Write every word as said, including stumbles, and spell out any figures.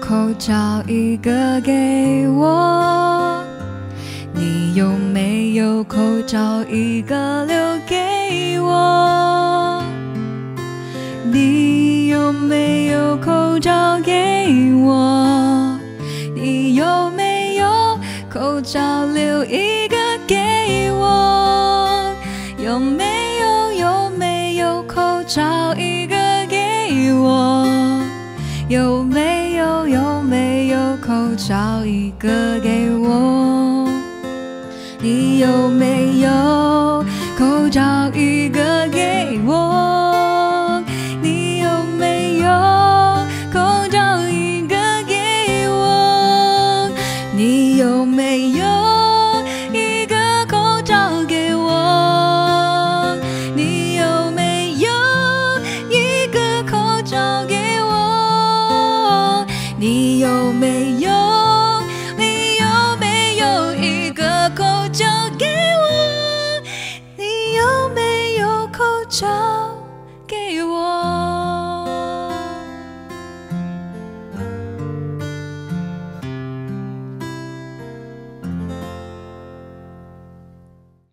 口找一个给我，你有没有口罩一个留给我？你有没有口罩给我？你有没有口罩留一个给我？有没有有没有口罩一个给我？有没有有没有口罩一个给我？你有没有口罩一个给我？你有没有口罩一个给我？你有没有？